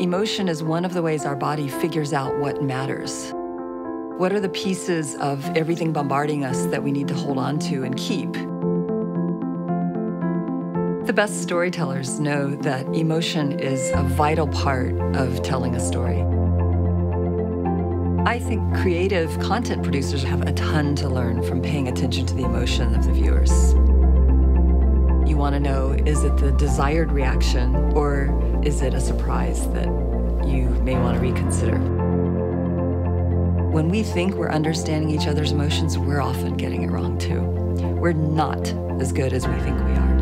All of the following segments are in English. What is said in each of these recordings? Emotion is one of the ways our body figures out what matters. What are the pieces of everything bombarding us that we need to hold on to and keep? The best storytellers know that emotion is a vital part of telling a story. I think creative content producers have a ton to learn from paying attention to the emotion of the viewers. You want to know, is it the desired reaction, or is it a surprise that you may want to reconsider? When we think we're understanding each other's emotions, we're often getting it wrong too. We're not as good as we think we are.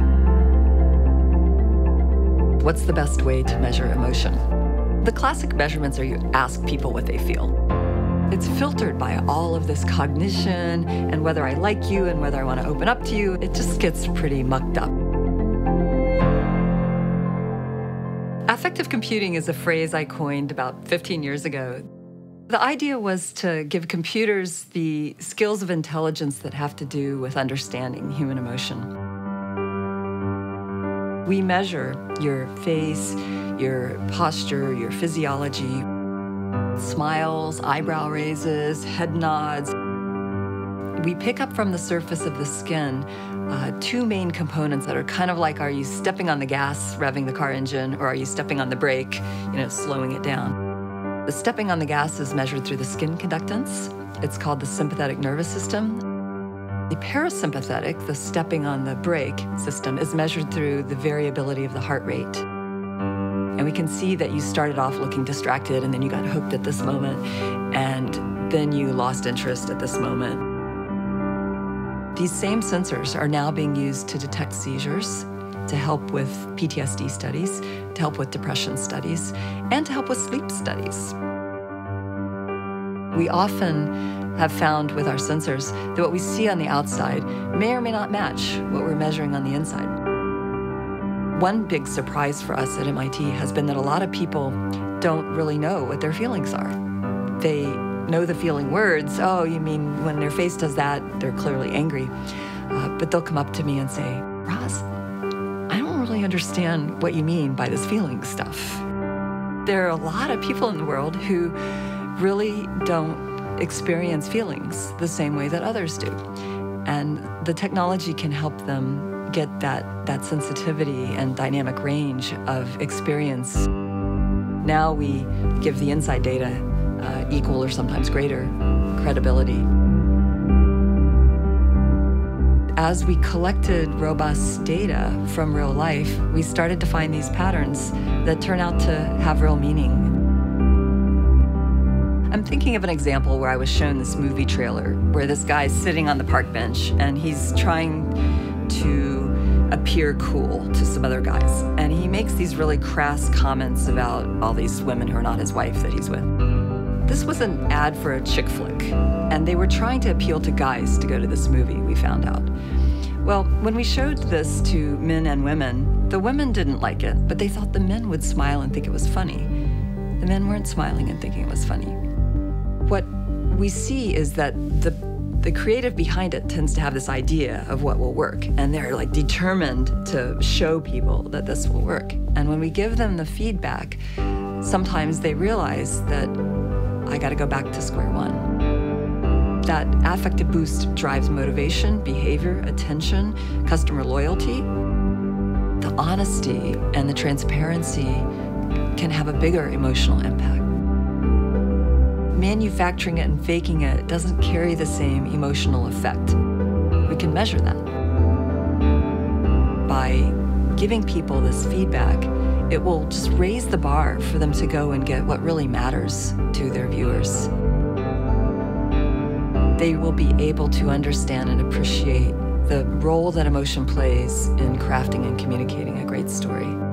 What's the best way to measure emotion? The classic measurements are you ask people what they feel. It's filtered by all of this cognition and whether I like you and whether I want to open up to you. It just gets pretty mucked up. Affective computing is a phrase I coined about 15 years ago. The idea was to give computers the skills of intelligence that have to do with understanding human emotion. We measure your face, your posture, your physiology. Smiles, eyebrow raises, head nods. We pick up from the surface of the skin two main components that are kind of like, are you stepping on the gas, revving the car engine, or are you stepping on the brake, slowing it down? The stepping on the gas is measured through the skin conductance. It's called the sympathetic nervous system. The parasympathetic, the stepping on the brake system, is measured through the variability of the heart rate. And we can see that you started off looking distracted, and then you got hooked at this moment, and then you lost interest at this moment. These same sensors are now being used to detect seizures, to help with PTSD studies, to help with depression studies, and to help with sleep studies. We often have found with our sensors that what we see on the outside may or may not match what we're measuring on the inside. One big surprise for us at MIT has been that a lot of people don't really know what their feelings are. They know the feeling words. Oh, you mean when their face does that, they're clearly angry. But they'll come up to me and say, "Roz, I don't really understand what you mean by this feeling stuff." There are a lot of people in the world who really don't experience feelings the same way that others do. And the technology can help them get that sensitivity and dynamic range of experience. Now we give the inside data equal or sometimes greater credibility. As we collected robust data from real life, we started to find these patterns that turn out to have real meaning. I'm thinking of an example where I was shown this movie trailer where this guy's sitting on the park bench and he's trying to appear cool to some other guys. And he makes these really crass comments about all these women who are not his wife that he's with. This was an ad for a chick flick, and they were trying to appeal to guys to go to this movie, we found out. Well, when we showed this to men and women, the women didn't like it, but they thought the men would smile and think it was funny. The men weren't smiling and thinking it was funny. What we see is that the creative behind it tends to have this idea of what will work, and they're like determined to show people that this will work. And when we give them the feedback, sometimes they realize that I got to go back to square one. That affective boost drives motivation, behavior, attention, customer loyalty. The honesty and the transparency can have a bigger emotional impact. Manufacturing it and faking it doesn't carry the same emotional effect. We can measure that. By giving people this feedback, it will just raise the bar for them to go and get what really matters to their viewers. They will be able to understand and appreciate the role that emotion plays in crafting and communicating a great story.